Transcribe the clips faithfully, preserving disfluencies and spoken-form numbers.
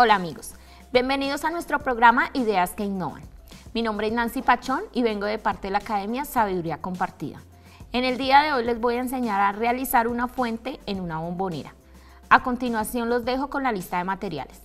Hola amigos, bienvenidos a nuestro programa Ideas que Innovan. Mi nombre es Nancy Pachón y vengo de parte de la Academia Sabiduría Compartida. En el día de hoy les voy a enseñar a realizar una fuente en una bombonera. A continuación los dejo con la lista de materiales.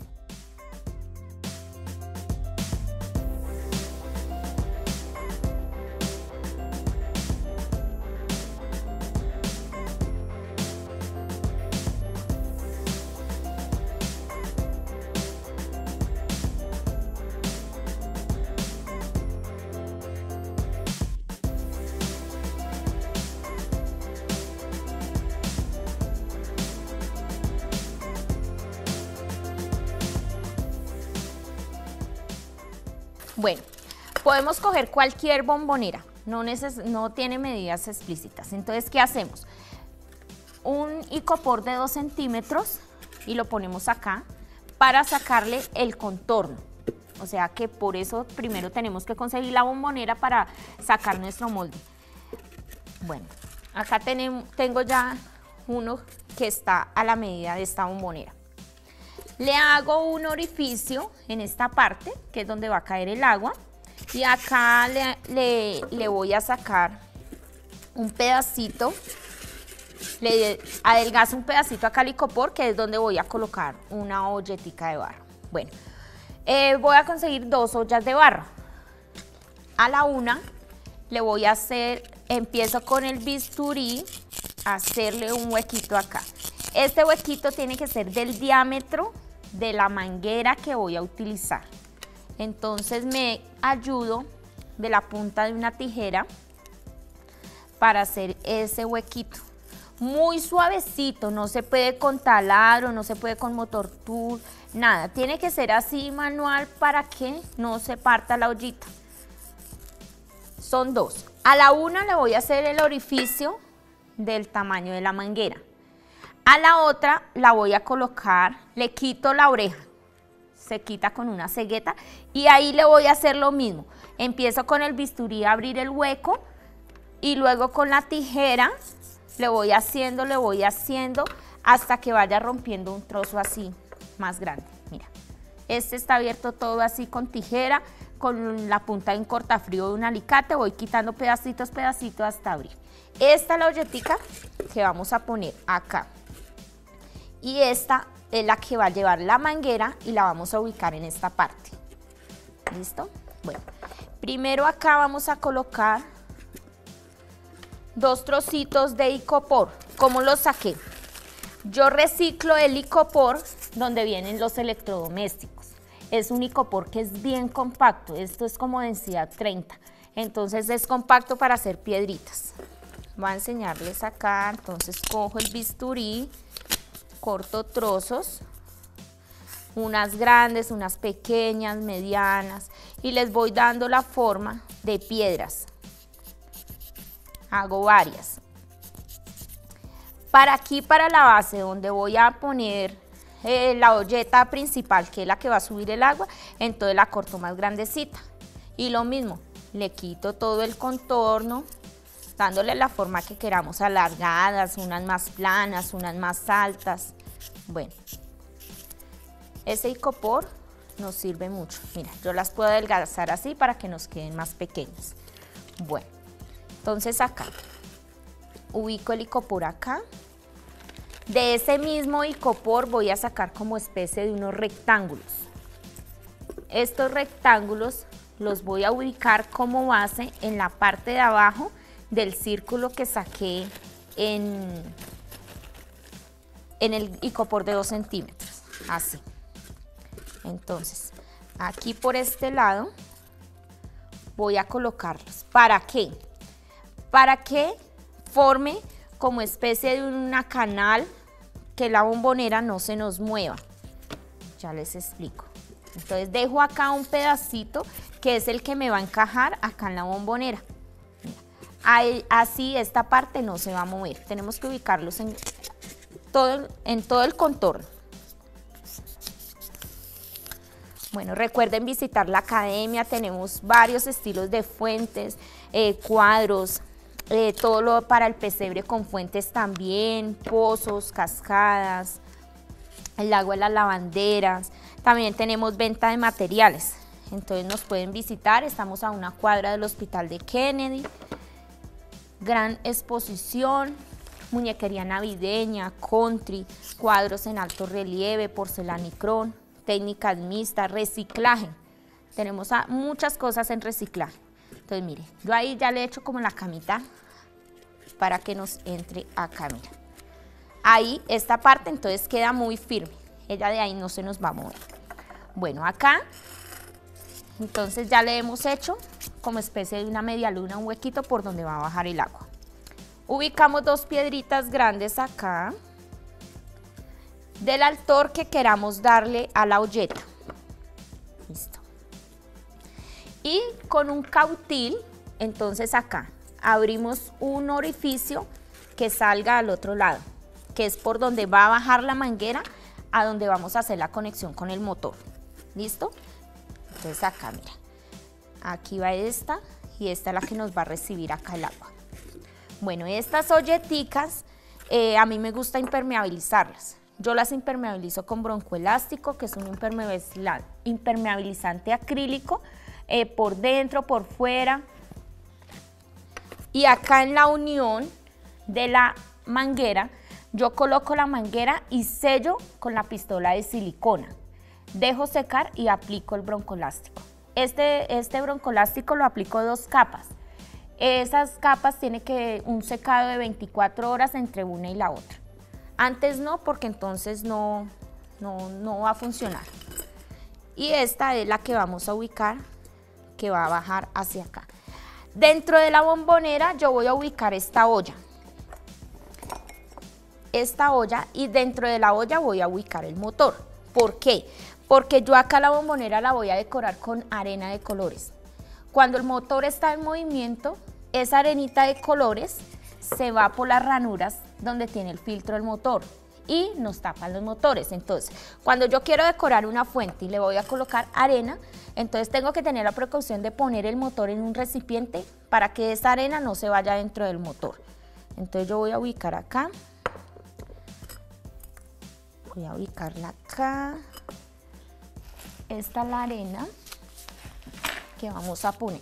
Bueno, podemos coger cualquier bombonera, no, neces no tiene medidas explícitas. Entonces, ¿qué hacemos? Un icopor de dos centímetros y lo ponemos acá para sacarle el contorno. O sea que por eso primero tenemos que conseguir la bombonera para sacar nuestro molde. Bueno, acá tengo ya uno que está a la medida de esta bombonera. Le hago un orificio en esta parte, que es donde va a caer el agua, y acá le, le, le voy a sacar un pedacito, le adelgazo un pedacito acá al icopor, que es donde voy a colocar una olletica de barro. Bueno, eh, voy a conseguir dos ollas de barro. A la una le voy a hacer, empiezo con el bisturí, a hacerle un huequito acá. Este huequito tiene que ser del diámetro de la manguera que voy a utilizar. Entonces me ayudo de la punta de una tijera para hacer ese huequito. Muy suavecito, no se puede con taladro, no se puede con motor tool, nada. Tiene que ser así manual para que no se parta la ollita. Son dos. A la una le voy a hacer el orificio del tamaño de la manguera. A la otra la voy a colocar, le quito la oreja, se quita con una cegueta y ahí le voy a hacer lo mismo. Empiezo con el bisturí a abrir el hueco y luego con la tijera le voy haciendo, le voy haciendo hasta que vaya rompiendo un trozo así más grande. Mira, este está abierto todo así con tijera, con la punta de un cortafrío de un alicate, voy quitando pedacitos, pedacitos hasta abrir. Esta es la olletica que vamos a poner acá. Y esta es la que va a llevar la manguera y la vamos a ubicar en esta parte. ¿Listo? Bueno, primero acá vamos a colocar dos trocitos de icopor. ¿Cómo los saqué? Yo reciclo el icopor donde vienen los electrodomésticos. Es un icopor que es bien compacto. Esto es como densidad treinta. Entonces es compacto para hacer piedritas. Voy a enseñarles acá. Entonces cojo el bisturí. Corto trozos, unas grandes, unas pequeñas, medianas, y les voy dando la forma de piedras. Hago varias. Para aquí, para la base, donde voy a poner eh, la olleta principal, que es la que va a subir el agua, entonces la corto más grandecita. Y lo mismo, le quito todo el contorno, dándole la forma que queramos, alargadas, unas más planas, unas más altas. Bueno, ese icopor nos sirve mucho. Mira, yo las puedo adelgazar así para que nos queden más pequeñas. Bueno, entonces acá, ubico el icopor acá. De ese mismo icopor voy a sacar como especie de unos rectángulos. Estos rectángulos los voy a ubicar como base en la parte de abajo del círculo que saqué en, en el icopor de dos centímetros, así. Entonces, aquí por este lado voy a colocarlos. ¿Para qué? Para que forme como especie de una canal, que la bombonera no se nos mueva. Ya les explico. Entonces dejo acá un pedacito que es el que me va a encajar acá en la bombonera. Así esta parte no se va a mover. Tenemos que ubicarlos en todo, en todo el contorno. Bueno, recuerden visitar la academia. Tenemos varios estilos de fuentes, eh, cuadros, eh, todo lo para el pesebre con fuentes también, pozos, cascadas, el lago de las lavanderas. También tenemos venta de materiales, entonces nos pueden visitar, estamos a una cuadra del Hospital de Kennedy. Gran exposición, muñequería navideña, country, cuadros en alto relieve, porcelanicrón, técnicas mixtas, reciclaje. Tenemos muchas cosas en reciclaje. Entonces, mire, yo ahí ya le he hecho como la camita para que nos entre acá, mira. Ahí, esta parte, entonces queda muy firme. Ella de ahí no se nos va a mover. Bueno, acá, entonces ya le hemos hecho como especie de una media luna, un huequito por donde va a bajar el agua. Ubicamos dos piedritas grandes acá, del altor que queramos darle a la olleta. Listo. Y con un cautil, entonces acá, abrimos un orificio que salga al otro lado, que es por donde va a bajar la manguera, a donde vamos a hacer la conexión con el motor. ¿Listo? Entonces acá, mira, aquí va esta y esta es la que nos va a recibir acá el agua. Bueno, estas olleticas eh, a mí me gusta impermeabilizarlas. Yo las impermeabilizo con broncoelástico, que es un impermeabilizante acrílico, eh, por dentro, por fuera. Y acá en la unión de la manguera, yo coloco la manguera y sello con la pistola de silicona. Dejo secar y aplico el broncoelástico. Este, este broncoelástico lo aplico dos capas. Esas capas tienen que un secado de veinticuatro horas entre una y la otra. Antes no, porque entonces no, no, no va a funcionar. Y esta es la que vamos a ubicar, que va a bajar hacia acá. Dentro de la bombonera yo voy a ubicar esta olla. Esta olla, y dentro de la olla voy a ubicar el motor. ¿Por qué? Porque yo acá la bombonera la voy a decorar con arena de colores. Cuando el motor está en movimiento, esa arenita de colores se va por las ranuras donde tiene el filtro del motor y nos tapan los motores. Entonces, cuando yo quiero decorar una fuente y le voy a colocar arena, entonces tengo que tener la precaución de poner el motor en un recipiente para que esa arena no se vaya dentro del motor. Entonces yo voy a ubicar acá, voy a ubicarla acá, esta es la arena que vamos a poner.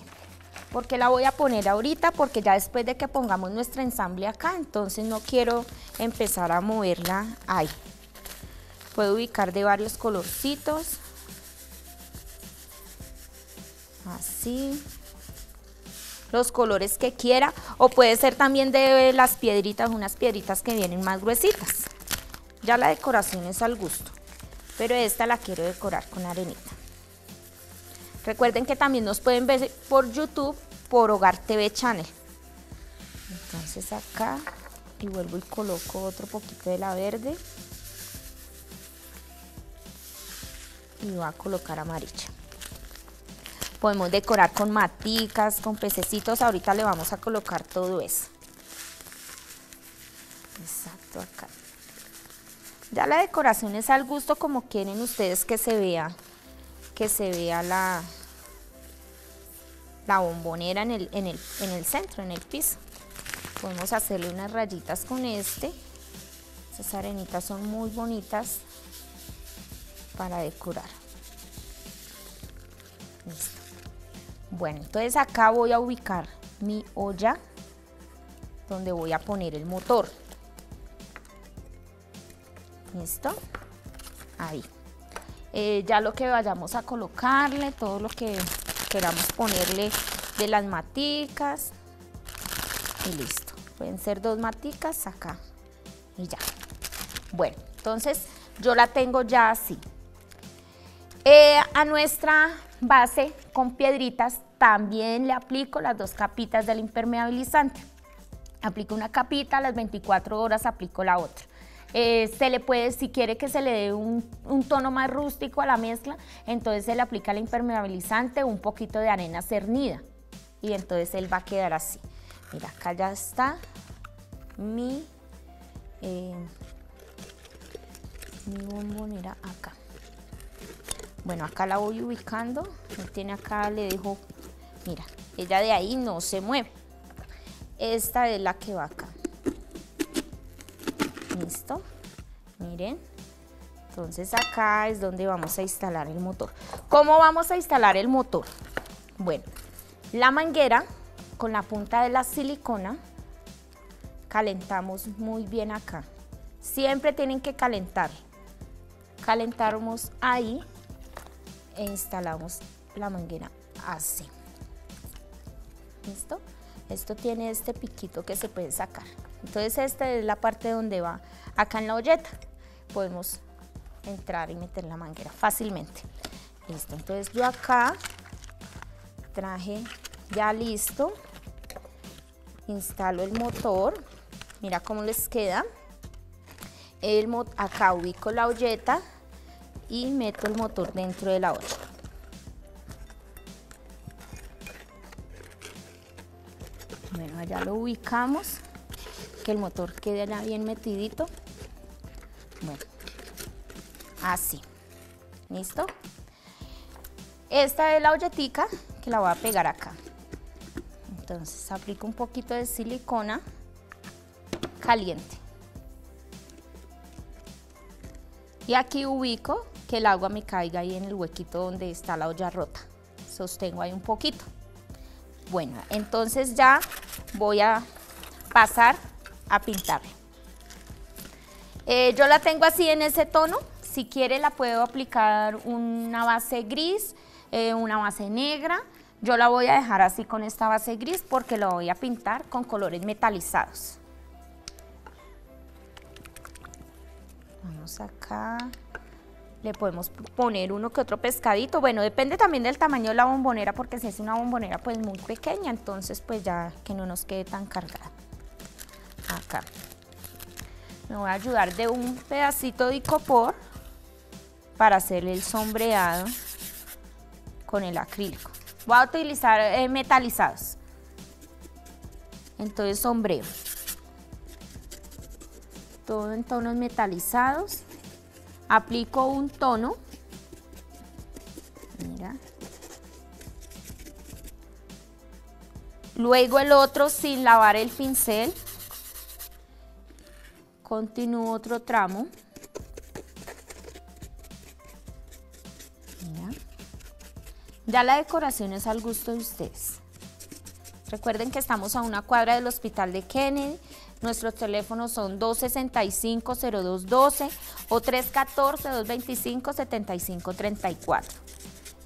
¿Por qué la voy a poner ahorita? Porque ya después de que pongamos nuestro ensamble acá, entonces no quiero empezar a moverla ahí. Puedo ubicar de varios colorcitos, así, los colores que quiera, o puede ser también de las piedritas, unas piedritas que vienen más gruesitas. Ya la decoración es al gusto, pero esta la quiero decorar con arenita. Recuerden que también nos pueden ver por YouTube, por Hogar T V Channel. Entonces acá, y vuelvo y coloco otro poquito de la verde. Y voy a colocar amarilla. Podemos decorar con maticas, con pececitos. Ahorita le vamos a colocar todo eso. Exacto, acá. Ya la decoración es al gusto como quieren ustedes que se vea. Que se vea la, la bombonera en el, en, el, en el centro, en el piso. Podemos hacerle unas rayitas con este. Estas arenitas son muy bonitas para decorar. Listo. Bueno, entonces acá voy a ubicar mi olla donde voy a poner el motor. Listo. Ahí. Eh, ya lo que vayamos a colocarle, todo lo que queramos ponerle de las maticas y listo. Pueden ser dos maticas acá y ya. Bueno, entonces yo la tengo ya así. Eh, a nuestra base con piedritas también le aplico las dos capitas del impermeabilizante. Aplico una capita, a las veinticuatro horas aplico la otra. Eh, se le puede, si quiere que se le dé un, un tono más rústico a la mezcla, entonces se le aplica el impermeabilizante, un poquito de arena cernida y entonces él va a quedar así. Mira, acá ya está mi, eh, mi bombonera acá. Bueno, acá la voy ubicando, tiene acá, le dejo, mira, ella de ahí no se mueve. Esta es la que va acá. Listo, miren, Entonces acá es donde vamos a instalar el motor. ¿Cómo vamos a instalar el motor? Bueno, la manguera con la punta de la silicona calentamos muy bien acá. Siempre tienen que calentar. Calentamos ahí e instalamos la manguera así. ¿Listo? Esto tiene este piquito que se puede sacar. Entonces esta es la parte donde va acá en la olleta. Podemos entrar y meter la manguera fácilmente. Listo, entonces yo acá traje ya listo, instalo el motor, mira cómo les queda, el mot acá ubico la olleta y meto el motor dentro de la olla. Bueno, allá lo ubicamos, que el motor quede ya bien metidito. Bueno, así, ¿listo? Esta es la olletica que la voy a pegar acá. Entonces aplico un poquito de silicona caliente. Y aquí ubico que el agua me caiga ahí en el huequito donde está la olla rota. Sostengo ahí un poquito. Bueno, entonces ya voy a pasar a pintarla. Eh, yo la tengo así en ese tono. Si quiere la puedo aplicar una base gris, eh, una base negra. Yo la voy a dejar así con esta base gris porque la voy a pintar con colores metalizados. Vamos acá, le podemos poner uno que otro pescadito. Bueno, depende también del tamaño de la bombonera, porque si es una bombonera pues muy pequeña, entonces pues ya que no nos quede tan cargada. Acá me voy a ayudar de un pedacito de icopor para hacerle el sombreado con el acrílico. Voy a utilizar eh, metalizados. Entonces sombreo. Todo en tonos metalizados. Aplico un tono. Mira. Luego el otro sin lavar el pincel. Continúo otro tramo. Ya la decoración es al gusto de ustedes. Recuerden que estamos a una cuadra del Hospital de Kennedy. Nuestros teléfonos son dos sesenta y cinco, cero dos doce o tres uno cuatro, dos dos cinco, siete cinco tres cuatro.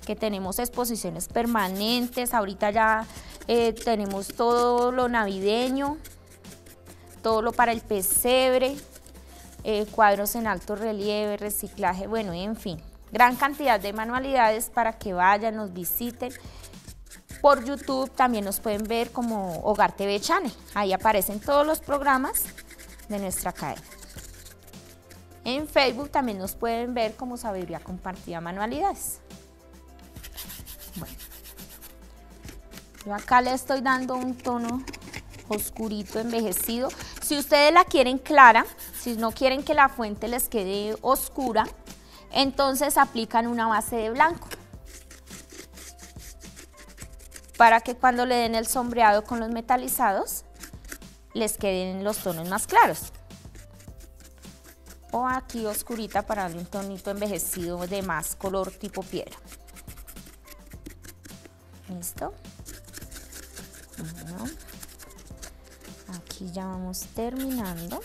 Que tenemos exposiciones permanentes. Ahorita ya eh, tenemos todo lo navideño, todo lo para el pesebre, eh, cuadros en alto relieve, reciclaje, bueno, en fin. Gran cantidad de manualidades para que vayan, nos visiten. Por YouTube también nos pueden ver como Hogar T V Channel. Ahí aparecen todos los programas de nuestra cadena. En Facebook también nos pueden ver como Sabiduría Compartida Manualidades. Bueno, yo acá le estoy dando un tono oscurito, envejecido. Si ustedes la quieren clara, si no quieren que la fuente les quede oscura, entonces aplican una base de blanco para que cuando le den el sombreado con los metalizados les queden los tonos más claros. O aquí oscurita para darle un tonito envejecido de más color tipo piedra. ¿Listo? Bueno, aquí ya vamos terminando.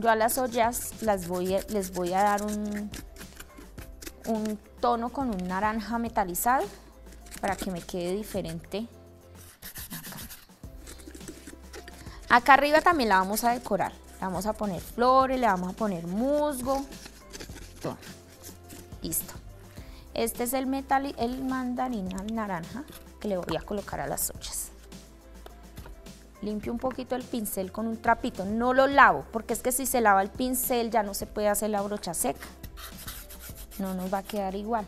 Yo a las ollas las voy a, les voy a dar un, un tono con un naranja metalizado para que me quede diferente. Acá. Acá arriba también la vamos a decorar. Le vamos a poner flores, le vamos a poner musgo. Todo. Listo. Este es el, metal, el mandarina naranja que le voy a colocar a las ollas. Limpio un poquito el pincel con un trapito, no lo lavo, porque es que si se lava el pincel ya no se puede hacer la brocha seca, no nos va a quedar igual.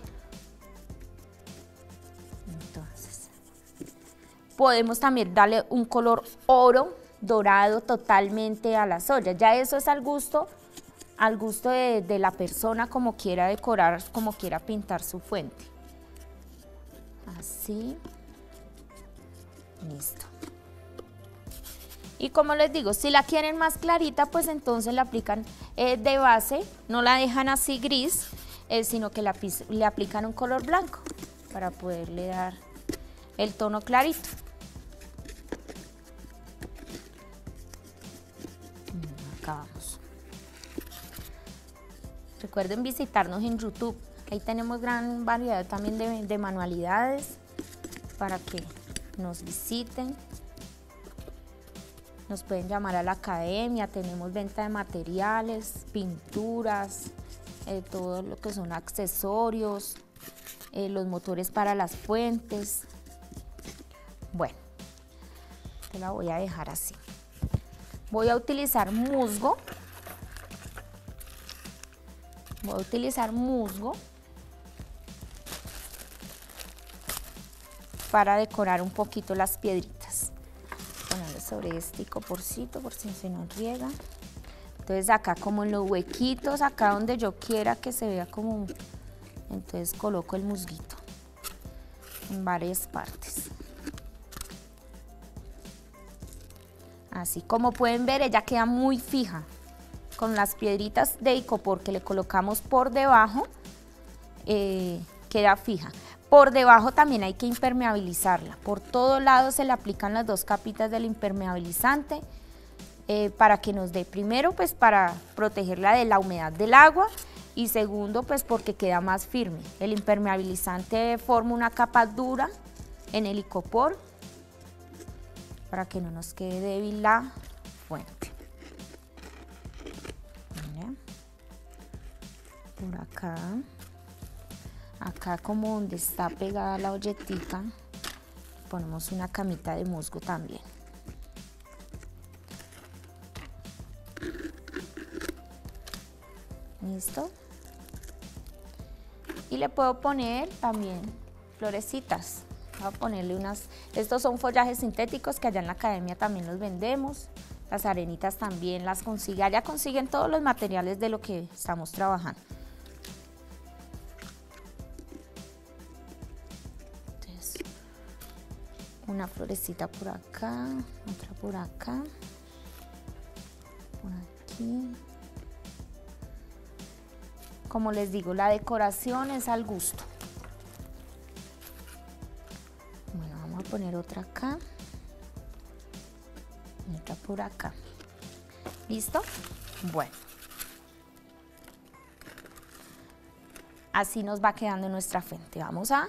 Entonces, podemos también darle un color oro dorado totalmente a las ollas, ya eso es al gusto, al gusto de, de la persona, como quiera decorar, como quiera pintar su fuente. Así, listo. Y como les digo, si la quieren más clarita, pues entonces la aplican eh, de base, no la dejan así gris, eh, sino que la, le aplican un color blanco para poderle dar el tono clarito. Acá vamos. Recuerden visitarnos en YouTube, ahí tenemos gran variedad también de, de manualidades para que nos visiten. Nos pueden llamar a la academia, tenemos venta de materiales, pinturas, eh, todo lo que son accesorios, eh, los motores para las puentes. Bueno, te la voy a dejar así. Voy a utilizar musgo. Voy a utilizar musgo para decorar un poquito las piedritas. Ponerle sobre este coporcito por si se nos riega. Entonces acá como en los huequitos, acá donde yo quiera que se vea como un... Entonces coloco el musguito en varias partes. Así como pueden ver, ella queda muy fija con las piedritas de icopor que le colocamos por debajo, eh, queda fija. Por debajo también hay que impermeabilizarla, por todos lados se le aplican las dos capitas del impermeabilizante eh, para que nos dé primero pues para protegerla de la humedad del agua y segundo pues porque queda más firme. El impermeabilizante forma una capa dura en el icopor para que no nos quede débil la fuente. Mira. Por acá. Acá como donde está pegada la olletita, ponemos una camita de musgo también. Listo. Y le puedo poner también florecitas. Voy a ponerle unas, estos son follajes sintéticos que allá en la academia también los vendemos. Las arenitas también las consigue, allá consiguen todos los materiales de lo que estamos trabajando. Una florecita por acá, otra por acá, por aquí. Como les digo, la decoración es al gusto. Bueno, vamos a poner otra acá, otra por acá. ¿Listo? Bueno. Así nos va quedando nuestra fuente. Vamos a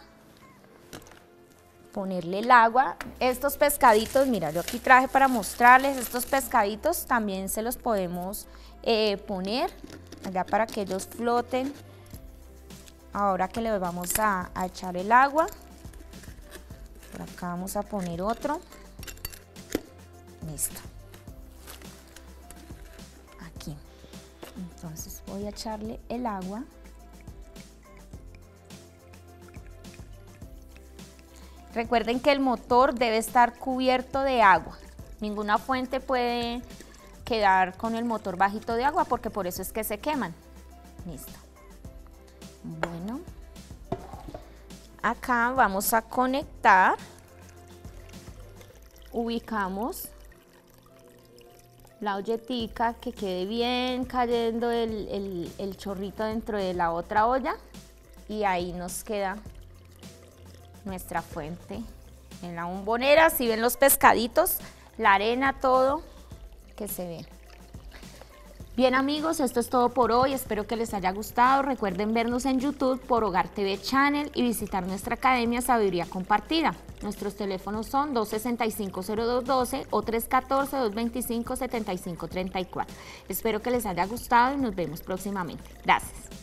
ponerle el agua. Estos pescaditos, mira, yo aquí traje para mostrarles, estos pescaditos también se los podemos eh, poner allá para que ellos floten. Ahora que le vamos a, a echar el agua, por acá vamos a poner otro. Listo. Aquí. Entonces voy a echarle el agua. Recuerden que el motor debe estar cubierto de agua, ninguna fuente puede quedar con el motor bajito de agua porque por eso es que se queman. Listo. Bueno, acá vamos a conectar, ubicamos la olletica que quede bien cayendo el, el, el chorrito dentro de la otra olla y ahí nos queda nuestra fuente en la bombonera. Si ven los pescaditos, la arena, todo que se ve. Bien amigos, esto es todo por hoy, espero que les haya gustado. Recuerden vernos en YouTube por Hogar T V Channel y visitar nuestra Academia Sabiduría Compartida. Nuestros teléfonos son dos sesenta y cinco, cero dos doce o tres catorce, dos veinticinco, setenta y cinco treinta y cuatro. Espero que les haya gustado y nos vemos próximamente. Gracias.